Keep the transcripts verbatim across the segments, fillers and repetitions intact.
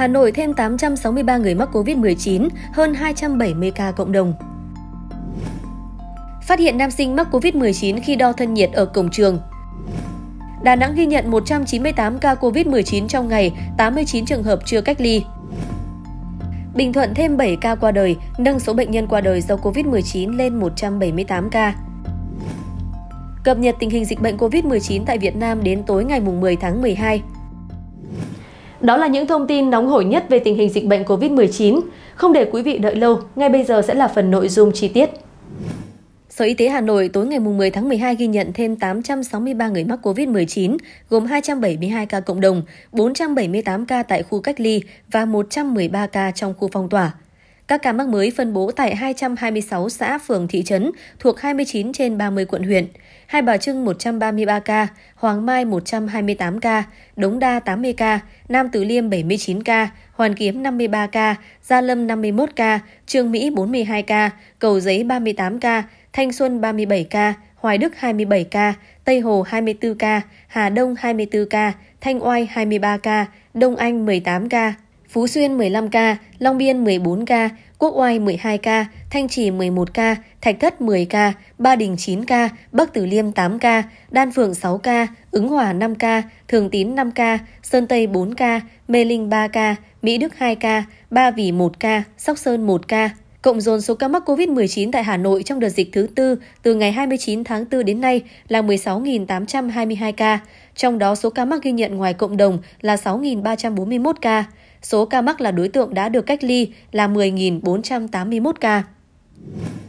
Hà Nội thêm tám trăm sáu mươi ba người mắc Covid mười chín, hơn hai trăm bảy mươi ca cộng đồng. Phát hiện nam sinh mắc Covid mười chín khi đo thân nhiệt ở cổng trường. Đà Nẵng ghi nhận một trăm chín mươi tám ca Covid mười chín trong ngày, tám mươi chín trường hợp chưa cách ly. Bình Thuận thêm bảy ca qua đời, nâng số bệnh nhân qua đời do Covid mười chín lên một trăm bảy mươi tám ca. Cập nhật tình hình dịch bệnh Covid mười chín tại Việt Nam đến tối ngày mười tháng mười hai. Đó là những thông tin nóng hổi nhất về tình hình dịch bệnh Covid mười chín. Không để quý vị đợi lâu, ngay bây giờ sẽ là phần nội dung chi tiết. Sở Y tế Hà Nội tối ngày mười tháng mười hai ghi nhận thêm tám trăm sáu mươi ba người mắc Covid mười chín, gồm hai trăm bảy mươi hai ca cộng đồng, bốn trăm bảy mươi tám ca tại khu cách ly và một trăm mười ba ca trong khu phong tỏa. Các ca mắc mới phân bố tại hai trăm hai mươi sáu xã, phường, thị trấn thuộc hai mươi chín trên ba mươi quận huyện, Hai Bà Trưng một trăm ba mươi ba ca, Hoàng Mai một trăm hai mươi tám ca, Đống Đa tám mươi ca, Nam Từ Liêm bảy mươi chín ca, Hoàn Kiếm năm mươi ba ca, Gia Lâm năm mươi mốt ca, Chương Mỹ bốn mươi hai ca, Cầu Giấy ba mươi tám ca, Thanh Xuân ba mươi bảy ca, Hoài Đức hai mươi bảy ca, Tây Hồ hai mươi tư ca, Hà Đông hai mươi tư ca, Thanh Oai hai mươi ba ca, Đông Anh mười tám ca, Phú Xuyên mười lăm ca, Long Biên mười bốn ca, Quốc Oai mười hai ca, Thanh Trì mười một ca, Thạch Thất mười ca, Ba Đình chín ca, Bắc Từ Liêm tám ca, Đan Phượng sáu ca, Ứng Hòa năm ca, Thường Tín năm ca, Sơn Tây bốn ca, Mê Linh ba ca, Mỹ Đức hai ca, Ba Vì một ca, Sóc Sơn một ca. Cộng dồn số ca mắc Covid mười chín tại Hà Nội trong đợt dịch thứ tư từ ngày hai mươi chín tháng tư đến nay là mười sáu nghìn tám trăm hai mươi hai ca, trong đó số ca mắc ghi nhận ngoài cộng đồng là sáu nghìn ba trăm bốn mươi mốt ca. Số ca mắc là đối tượng đã được cách ly là mười nghìn bốn trăm tám mươi mốt ca.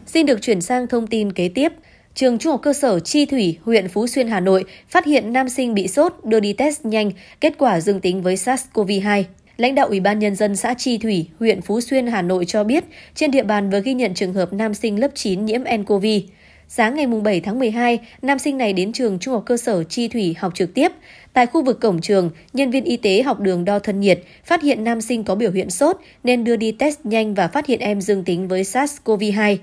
Xin được chuyển sang thông tin kế tiếp. Trường Trung học cơ sở Tri Thủy, huyện Phú Xuyên, Hà Nội phát hiện nam sinh bị sốt, đưa đi test nhanh, kết quả dương tính với SARS-cô vê hai. Lãnh đạo Ủy ban Nhân dân xã Tri Thủy, huyện Phú Xuyên, Hà Nội cho biết trên địa bàn vừa ghi nhận trường hợp nam sinh lớp chín nhiễm ncov. Sáng ngày bảy tháng mười hai, nam sinh này đến trường Trung học cơ sở Tri Thủy học trực tiếp. Tại khu vực cổng trường, nhân viên y tế học đường đo thân nhiệt, phát hiện nam sinh có biểu hiện sốt nên đưa đi test nhanh và phát hiện em dương tính với SARS-cô vê hai.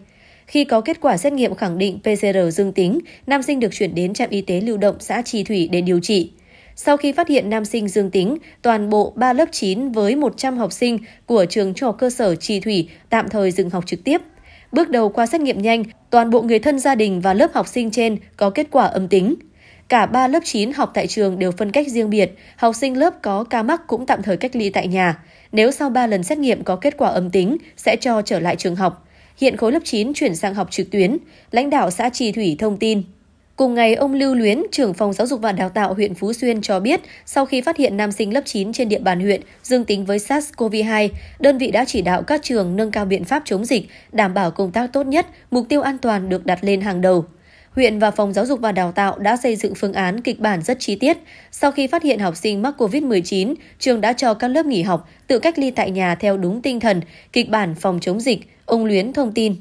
Khi có kết quả xét nghiệm khẳng định pê xê rờ dương tính, nam sinh được chuyển đến trạm y tế lưu động xã Tri Thủy để điều trị. Sau khi phát hiện nam sinh dương tính, toàn bộ ba lớp chín với một trăm học sinh của trường Trung học cơ sở Tri Thủy tạm thời dừng học trực tiếp. Bước đầu qua xét nghiệm nhanh, toàn bộ người thân gia đình và lớp học sinh trên có kết quả âm tính. Cả ba lớp chín học tại trường đều phân cách riêng biệt, học sinh lớp có ca mắc cũng tạm thời cách ly tại nhà. Nếu sau ba lần xét nghiệm có kết quả âm tính, sẽ cho trở lại trường học. Hiện khối lớp chín chuyển sang học trực tuyến, lãnh đạo xã Tri Thủy thông tin. Cùng ngày, ông Lưu Luyến, trưởng phòng giáo dục và đào tạo huyện Phú Xuyên cho biết, sau khi phát hiện nam sinh lớp chín trên địa bàn huyện dương tính với SARS-cô vê hai, đơn vị đã chỉ đạo các trường nâng cao biện pháp chống dịch, đảm bảo công tác tốt nhất, mục tiêu an toàn được đặt lên hàng đầu. Huyện và phòng giáo dục và đào tạo đã xây dựng phương án kịch bản rất chi tiết. Sau khi phát hiện học sinh mắc Covid mười chín, trường đã cho các lớp nghỉ học, tự cách ly tại nhà theo đúng tinh thần, kịch bản phòng chống dịch, ông Luyến thông tin.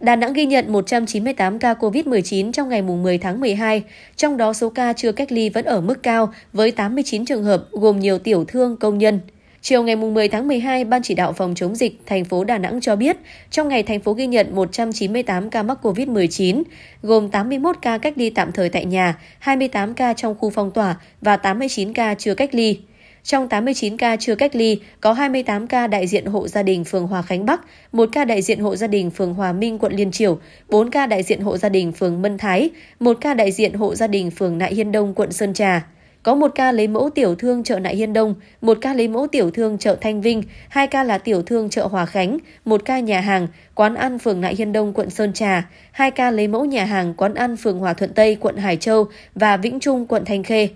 Đà Nẵng ghi nhận một trăm chín mươi tám ca Covid mười chín trong ngày mười tháng mười hai, trong đó số ca chưa cách ly vẫn ở mức cao với tám mươi chín trường hợp gồm nhiều tiểu thương, công nhân. Chiều ngày mười tháng mười hai, Ban chỉ đạo phòng chống dịch thành phố Đà Nẵng cho biết, trong ngày thành phố ghi nhận một trăm chín mươi tám ca mắc Covid mười chín, gồm tám mươi mốt ca cách ly tạm thời tại nhà, hai mươi tám ca trong khu phong tỏa và tám mươi chín ca chưa cách ly. Trong tám mươi chín ca chưa cách ly, có hai mươi tám ca đại diện hộ gia đình phường Hòa Khánh Bắc, một ca đại diện hộ gia đình phường Hòa Minh, quận Liên Chiểu, bốn ca đại diện hộ gia đình phường Mân Thái, một ca đại diện hộ gia đình phường Nại Hiên Đông, quận Sơn Trà. Có một ca lấy mẫu tiểu thương chợ Nại Hiên Đông, một ca lấy mẫu tiểu thương chợ Thanh Vinh, hai ca là tiểu thương chợ Hòa Khánh, một ca nhà hàng, quán ăn phường Nại Hiên Đông, quận Sơn Trà, hai ca lấy mẫu nhà hàng, quán ăn phường Hòa Thuận Tây, quận Hải Châu và Vĩnh Trung, quận Thanh Khê.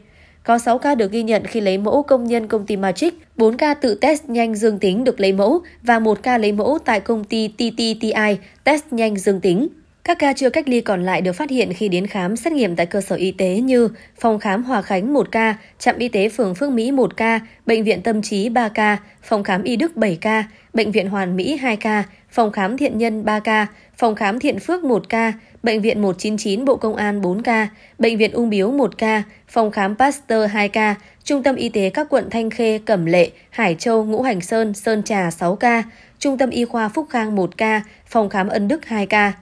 Có sáu ca được ghi nhận khi lấy mẫu công nhân công ty Matrix, bốn ca tự test nhanh dương tính được lấy mẫu và một ca lấy mẫu tại công ty tê tê tê i test nhanh dương tính. Các ca chưa cách ly còn lại được phát hiện khi đến khám xét nghiệm tại cơ sở y tế như phòng khám Hòa Khánh một ca, trạm y tế phường Phước Mỹ một ca, bệnh viện Tâm Trí ba ca, phòng khám Y Đức bảy ca, bệnh viện Hoàn Mỹ hai ca, phòng khám Thiện Nhân ba ca, phòng khám Thiện Phước một ca, bệnh viện một chín chín Bộ Công an bốn ca, bệnh viện Ung Biếu một ca, phòng khám Pasteur hai ca, trung tâm y tế các quận Thanh Khê, Cẩm Lệ, Hải Châu, Ngũ Hành Sơn, Sơn Trà sáu ca, trung tâm y khoa Phúc Khang một ca, phòng khám Ân Đức hai ca.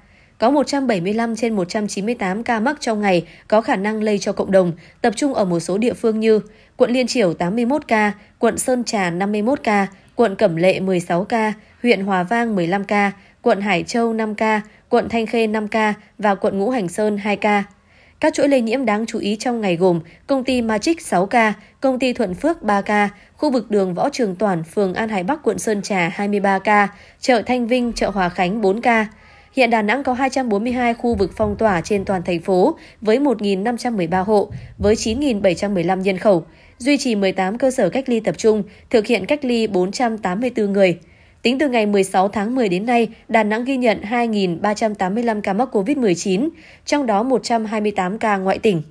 có một trăm bảy mươi lăm trên một trăm chín mươi tám ca mắc trong ngày có khả năng lây cho cộng đồng, tập trung ở một số địa phương như quận Liên Chiểu tám mươi mốt ca, quận Sơn Trà năm mươi mốt ca, quận Cẩm Lệ mười sáu ca, huyện Hòa Vang mười lăm ca, quận Hải Châu năm ca, quận Thanh Khê năm ca và quận Ngũ Hành Sơn hai ca. Các chuỗi lây nhiễm đáng chú ý trong ngày gồm công ty Matrix sáu ca, công ty Thuận Phước ba ca, khu vực đường Võ Trường Toàn, phường An Hải Bắc, quận Sơn Trà hai mươi ba ca, chợ Thanh Vinh, chợ Hòa Khánh bốn ca. Hiện Đà Nẵng có hai trăm bốn mươi hai khu vực phong tỏa trên toàn thành phố với một nghìn năm trăm mười ba hộ, với chín nghìn bảy trăm mười lăm nhân khẩu, duy trì mười tám cơ sở cách ly tập trung, thực hiện cách ly bốn trăm tám mươi tư người. Tính từ ngày mười sáu tháng mười đến nay, Đà Nẵng ghi nhận hai nghìn ba trăm tám mươi lăm ca mắc Covid mười chín, trong đó một trăm hai mươi tám ca ngoại tỉnh.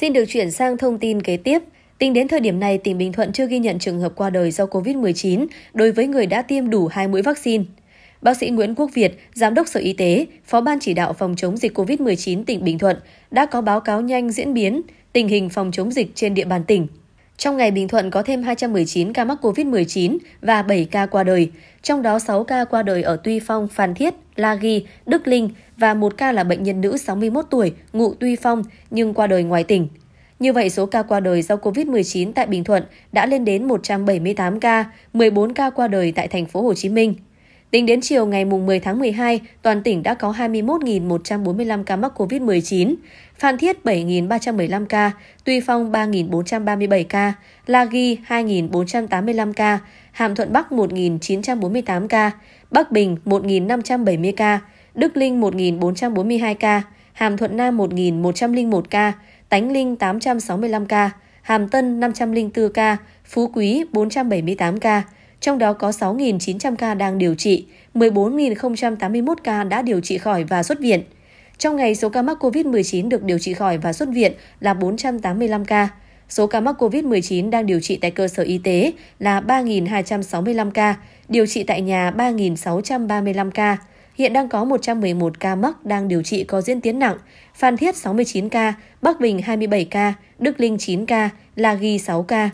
Xin được chuyển sang thông tin kế tiếp. Tính đến thời điểm này, tỉnh Bình Thuận chưa ghi nhận trường hợp qua đời do Covid mười chín đối với người đã tiêm đủ hai mũi vaccine. Bác sĩ Nguyễn Quốc Việt, Giám đốc Sở Y tế, Phó Ban Chỉ đạo Phòng chống dịch Covid mười chín tỉnh Bình Thuận đã có báo cáo nhanh diễn biến, tình hình phòng chống dịch trên địa bàn tỉnh. Trong ngày, Bình Thuận có thêm hai trăm mười chín ca mắc Covid mười chín và bảy ca qua đời, trong đó sáu ca qua đời ở Tuy Phong, Phan Thiết, La Ghi, Đức Linh và một ca là bệnh nhân nữ sáu mươi mốt tuổi, ngụ Tuy Phong nhưng qua đời ngoài tỉnh. Như vậy, số ca qua đời do Covid mười chín tại Bình Thuận đã lên đến một trăm bảy mươi tám ca, mười bốn ca qua đời tại thành phố Hồ Chí Minh. Tính đến chiều ngày mười tháng mười hai, toàn tỉnh đã có hai mươi mốt nghìn một trăm bốn mươi lăm ca mắc Covid mười chín, Phan Thiết bảy nghìn ba trăm mười lăm ca, Tuy Phong ba nghìn bốn trăm ba mươi bảy ca, La Ghi hai nghìn bốn trăm tám mươi lăm ca, Hàm Thuận Bắc một nghìn chín trăm bốn mươi tám ca, Bắc Bình một nghìn năm trăm bảy mươi ca, Đức Linh một nghìn bốn trăm bốn mươi hai ca, Hàm Thuận Nam một nghìn một trăm lẻ một ca, Tánh Linh tám trăm sáu mươi lăm ca, Hàm Tân năm trăm lẻ bốn ca, Phú Quý bốn trăm bảy mươi tám ca. Trong đó có sáu nghìn chín trăm ca đang điều trị, mười bốn nghìn không trăm tám mươi mốt ca đã điều trị khỏi và xuất viện. Trong ngày, số ca mắc Covid mười chín được điều trị khỏi và xuất viện là bốn trăm tám mươi lăm ca. Số ca mắc Covid mười chín đang điều trị tại cơ sở y tế là ba nghìn hai trăm sáu mươi lăm ca, điều trị tại nhà ba nghìn sáu trăm ba mươi lăm ca. Hiện đang có một trăm mười một ca mắc đang điều trị có diễn tiến nặng, Phan Thiết sáu mươi chín ca, Bắc Bình hai mươi bảy ca, Đức Linh chín ca, La Ghi sáu ca.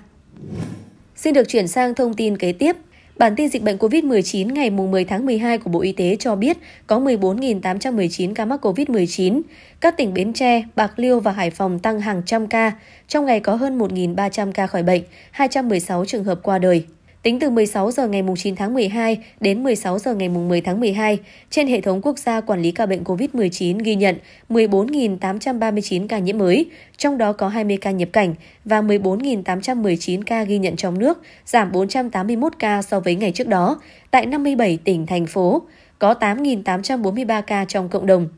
Xin được chuyển sang thông tin kế tiếp. Bản tin dịch bệnh Covid mười chín ngày mười tháng mười hai của Bộ Y tế cho biết có mười bốn nghìn tám trăm mười chín ca mắc Covid mười chín. Các tỉnh Bến Tre, Bạc Liêu và Hải Phòng tăng hàng trăm ca. Trong ngày có hơn một nghìn ba trăm ca khỏi bệnh, hai trăm mười sáu trường hợp qua đời. Tính từ mười sáu giờ ngày chín tháng mười hai đến mười sáu giờ ngày mười tháng mười hai, trên hệ thống quốc gia quản lý ca bệnh Covid mười chín ghi nhận mười bốn nghìn tám trăm ba mươi chín ca nhiễm mới, trong đó có hai mươi ca nhập cảnh và mười bốn nghìn tám trăm mười chín ca ghi nhận trong nước, giảm bốn trăm tám mươi mốt ca so với ngày trước đó, tại năm mươi bảy tỉnh, thành phố, có tám nghìn tám trăm bốn mươi ba ca trong cộng đồng.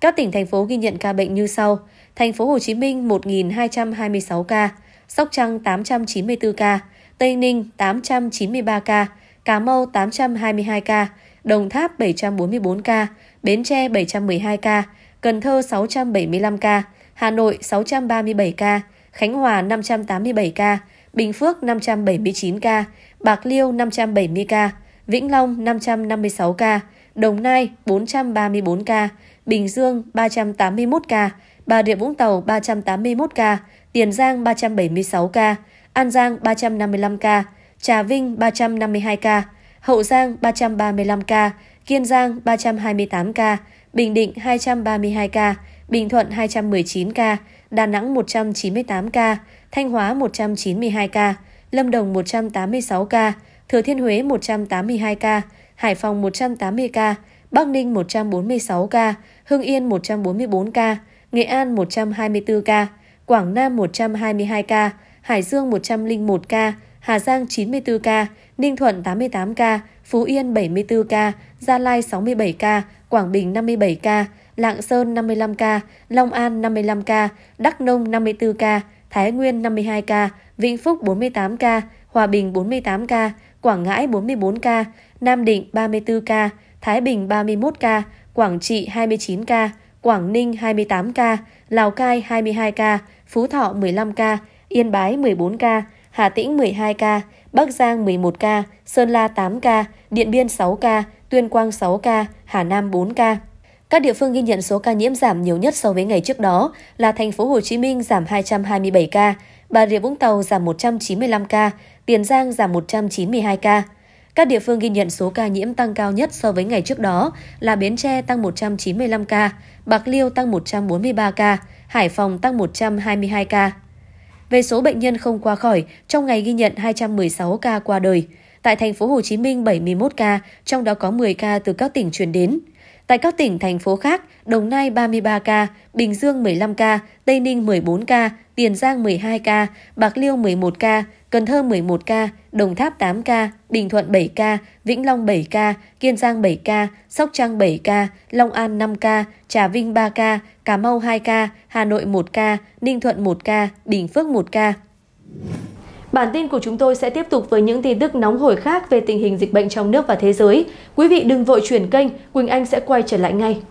Các tỉnh, thành phố ghi nhận ca bệnh như sau: Thành phố Hồ Chí Minh một nghìn hai trăm hai mươi sáu ca, Sóc Trăng tám trăm chín mươi tư ca, Tây Ninh tám trăm chín mươi ba ca, Cà Mau tám trăm hai mươi hai ca, Đồng Tháp bảy trăm bốn mươi tư ca, Bến Tre bảy trăm mười hai ca, Cần Thơ sáu trăm bảy mươi lăm ca, Hà Nội sáu trăm ba mươi bảy ca, Khánh Hòa năm trăm tám mươi bảy ca, Bình Phước năm trăm bảy mươi chín ca, Bạc Liêu năm trăm bảy mươi ca, Vĩnh Long năm trăm năm mươi sáu ca, Đồng Nai bốn trăm ba mươi tư ca, Bình Dương ba trăm tám mươi mốt ca, Bà Rịa Vũng Tàu ba trăm tám mươi mốt ca, Tiền Giang ba trăm bảy mươi sáu ca, An Giang ba trăm năm mươi lăm ca, Trà Vinh ba trăm năm mươi hai ca, Hậu Giang ba trăm ba mươi lăm ca, Kiên Giang ba trăm hai mươi tám ca, Bình Định hai trăm ba mươi hai ca, Bình Thuận hai trăm mười chín ca, Đà Nẵng một trăm chín mươi tám ca, Thanh Hóa một trăm chín mươi hai ca, Lâm Đồng một trăm tám mươi sáu ca, Thừa Thiên Huế một trăm tám mươi hai ca, Hải Phòng một trăm tám mươi ca, Bắc Ninh một trăm bốn mươi sáu ca, Hưng Yên một trăm bốn mươi tư ca, Nghệ An một trăm hai mươi tư ca, Quảng Nam một trăm hai mươi hai ca, Hải Dương một trăm lẻ một ca, Hà Giang chín mươi tư ca, Ninh Thuận tám mươi tám ca, Phú Yên bảy mươi tư ca, Gia Lai sáu mươi bảy ca, Quảng Bình năm mươi bảy ca, Lạng Sơn năm mươi lăm ca, Long An năm mươi lăm ca, Đắk Nông năm mươi tư ca, Thái Nguyên năm mươi hai ca, Vĩnh Phúc bốn mươi tám ca, Hòa Bình bốn mươi tám ca, Quảng Ngãi bốn mươi tư ca, Nam Định ba mươi tư ca, Thái Bình ba mươi mốt ca, Quảng Trị hai mươi chín ca, Quảng Ninh hai mươi tám ca, Lào Cai hai mươi hai ca, Phú Thọ mười lăm ca, Yên Bái mười bốn ca, Hà Tĩnh mười hai ca, Bắc Giang mười một ca, Sơn La tám ca, Điện Biên sáu ca, Tuyên Quang sáu ca, Hà Nam bốn ca. Các địa phương ghi nhận số ca nhiễm giảm nhiều nhất so với ngày trước đó là thành phố Hồ Chí Minh giảm hai trăm hai mươi bảy ca, Bà Rịa Vũng Tàu giảm một trăm chín mươi lăm ca, Tiền Giang giảm một trăm chín mươi hai ca. Các địa phương ghi nhận số ca nhiễm tăng cao nhất so với ngày trước đó là Bến Tre tăng một trăm chín mươi lăm ca, Bạc Liêu tăng một trăm bốn mươi ba ca, Hải Phòng tăng một trăm hai mươi hai ca. Về số bệnh nhân không qua khỏi, trong ngày ghi nhận hai trăm mười sáu ca qua đời. Tại thành phố Hồ Chí Minh bảy mươi mốt ca, trong đó có mười ca từ các tỉnh chuyển đến. Tại các tỉnh, thành phố khác, Đồng Nai ba mươi ba ca, Bình Dương mười lăm ca, Tây Ninh mười bốn ca, Tiền Giang mười hai ca, Bạc Liêu mười một ca, Cần Thơ mười một ca, Đồng Tháp tám ca, Bình Thuận bảy ca, Vĩnh Long bảy ca, Kiên Giang bảy ca, Sóc Trăng bảy ca, Long An năm ca, Trà Vinh ba ca, Cà Mau hai ca, Hà Nội một ca, Ninh Thuận một ca, Bình Phước một ca. Bản tin của chúng tôi sẽ tiếp tục với những tin tức nóng hổi khác về tình hình dịch bệnh trong nước và thế giới. Quý vị đừng vội chuyển kênh, Quỳnh Anh sẽ quay trở lại ngay.